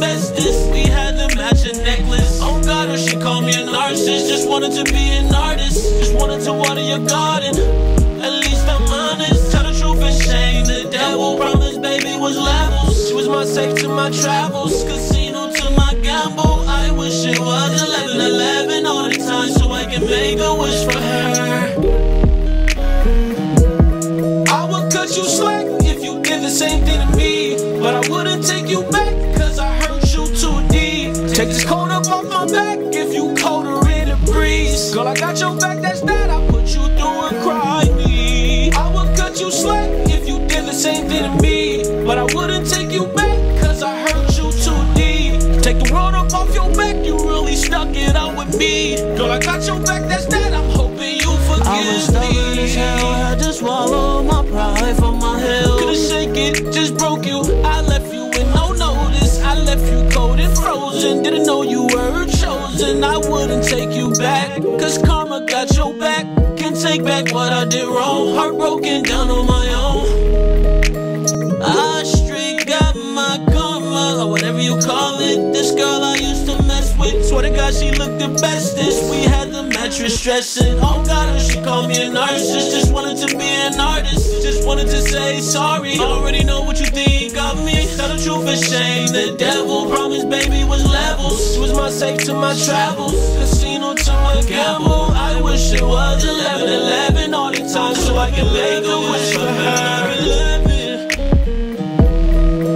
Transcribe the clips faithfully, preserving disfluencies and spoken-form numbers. bestest. We had a matching necklace. Oh God, oh, she called me a narcissist. Just wanted to be an artist. Just wanted to water your garden. At least I'm honest. Tell the truth and shame the devil. Promise, baby, was levels. She was my safe to my travels, casino to my gamble. I wish it was eleven eleven all the time, so I can make a wish for her. I would cut you slack if you did the same thing to me, but I wouldn't take you back, cause I hurt you too deep. Take this coat up off my back if you colder in the breeze. Girl, I got your back, that's that. I put you through and cry me. I would cut you slack if you did the same thing to me, but I wouldn't take you back, cause I hurt you too deep. Take the world up off your back, you really stuck it out with me. Girl, I got your back, that's that. I'm hoping you forgive me. I was stubborn as hell, I had to swallow my pride from my hill. Couldn't shake it, just broke you. I left you with no notice. I left you cold and frozen. Didn't know you were chosen. I wouldn't take you back, cause karma got your back. Can't take back what I did wrong. Heartbroken down on my own. I straight got my karma, or whatever you call it. This girl I used to mess with, swear to God she looked the bestest. We had the mattress stressing. Oh God, she called me a narcissist. Just wanted to be an artist. Just wanted to say sorry. Already know what you think of me. Tell the truth and shame the devil. Promise, baby, was levels. She was my safe to my travels, casino to my gamble. I wish it was eleven eleven all the time, so I can make a wish for her.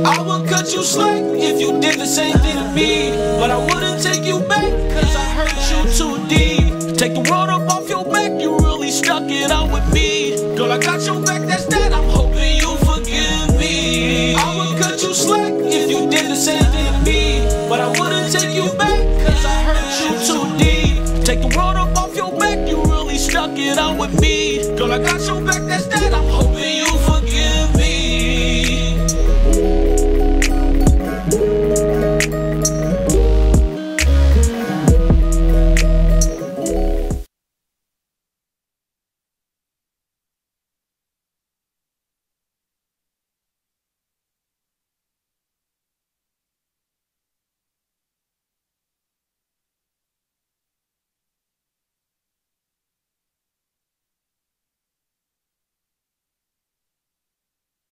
I would cut you slack if you did the same thing to me, but I wouldn't take you back, cause I hurt you too deep. Take the world up off your back, you really stuck it out with me. Girl, I got your back, that's that. I'm hoping you forgive me. I would cut you slack if you did the same thing to me, but I wouldn't take you back, cause I hurt you too deep. Take the world up off your back, you really stuck it out with me. Girl, I got your back, that's that.